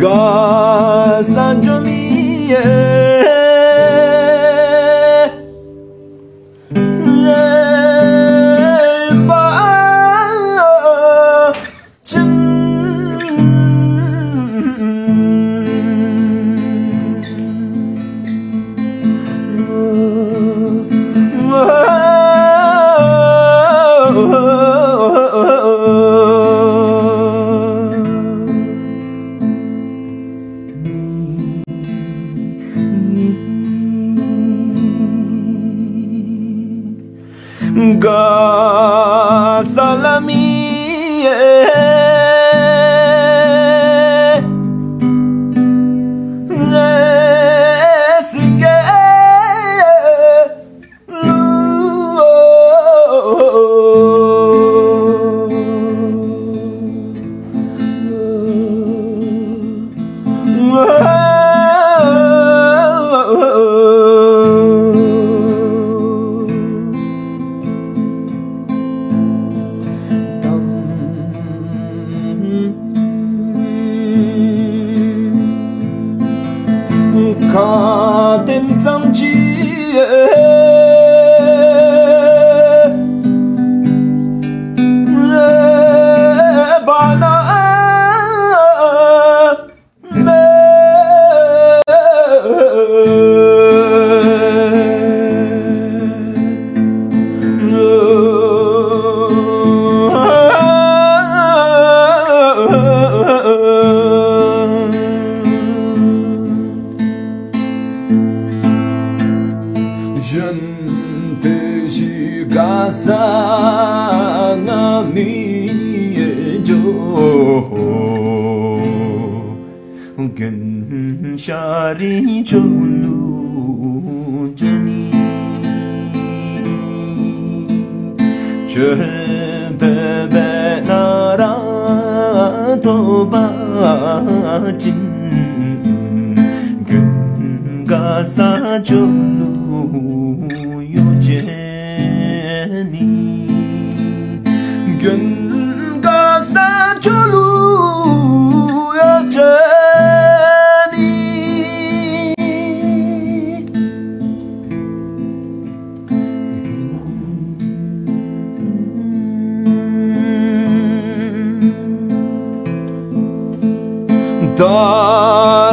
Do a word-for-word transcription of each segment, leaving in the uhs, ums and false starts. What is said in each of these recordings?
Gasa Lamai Gasa Lamai Gasa Lamai Ka ten zam Gasa Lamai jo gen shari cholu jani chede benara to ba jin gen gasa cholu yo je Gun gasa cholu ya jani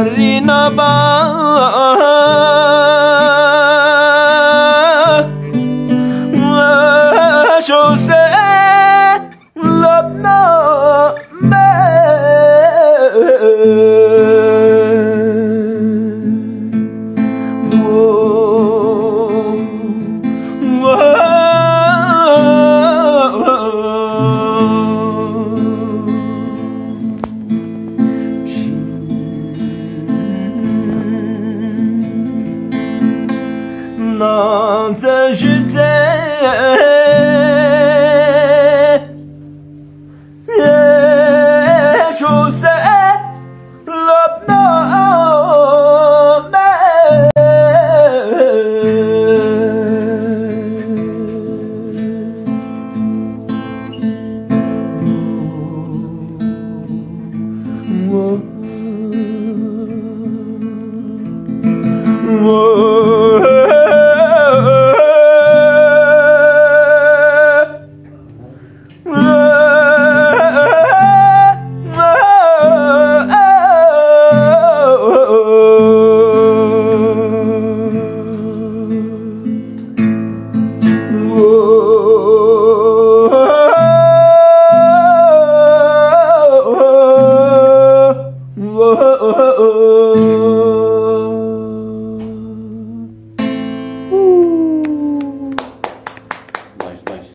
dari naba Not a